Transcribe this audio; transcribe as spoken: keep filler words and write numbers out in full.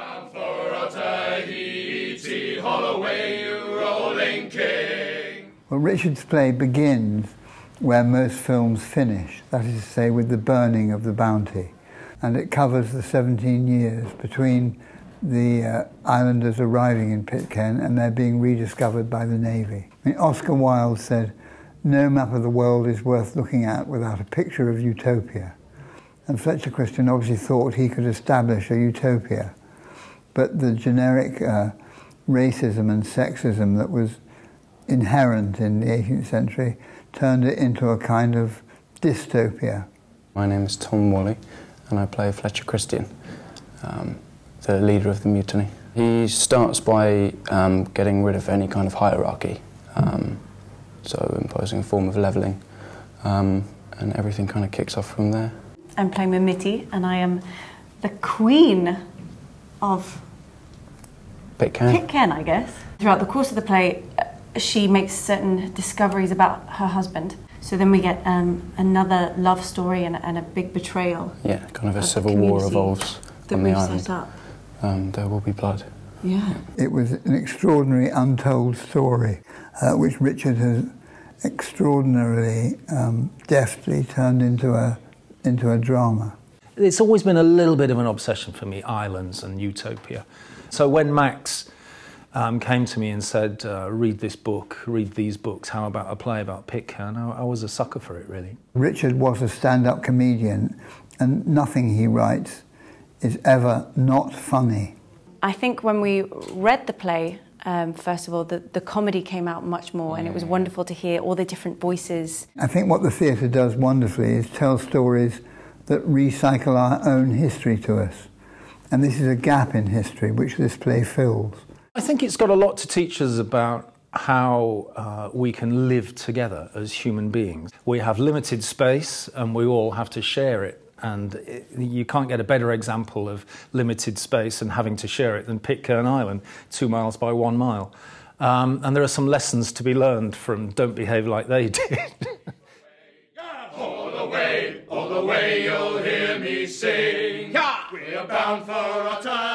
Bound for Otaheite, Holloway, rolling king. Well, Richard's play begins where most films finish, that is to say with the burning of the Bounty, and it covers the seventeen years between the uh, islanders arriving in Pitcairn and their being rediscovered by the Navy. I mean, Oscar Wilde said, "No map of the world is worth looking at without a picture of utopia." And Fletcher Christian obviously thought he could establish a utopia. But the generic uh, racism and sexism that was inherent in the eighteenth century turned it into a kind of dystopia. My name is Tom Wally and I play Fletcher Christian, um, the leader of the mutiny. He starts by um, getting rid of any kind of hierarchy, um, so imposing a form of levelling, um, and everything kind of kicks off from there. I'm playing Mimiti and I am the queen of Pitcairn. Pitcairn, I guess. Throughout the course of the play, she makes certain discoveries about her husband. So then we get um, another love story and, and a big betrayal. Yeah, kind of a of civil war evolves on the island. Set up. Um, there will be blood. Yeah. It was an extraordinary untold story, uh, which Richard has extraordinarily um, deftly turned into a into a drama. It's always been a little bit of an obsession for me, islands and utopia. So when Max um, came to me and said, uh, read this book, read these books, how about a play about Pitcairn, I, I was a sucker for it, really. Richard was a stand-up comedian, and nothing he writes is ever not funny. I think when we read the play, Um, first of all, the, the comedy came out much more, and it was wonderful to hear all the different voices. I think what the theatre does wonderfully is tell stories that recycle our own history to us. And this is a gap in history which this play fills. I think it's got a lot to teach us about how uh, we can live together as human beings. We have limited space and we all have to share it. And it, you can't get a better example of limited space and having to share it than Pitcairn Island, two miles by one mile. Um, and there are some lessons to be learned from Don't Behave Like They Did. All the way, all the way, you'll hear me sing. Yeah. We're bound for our time.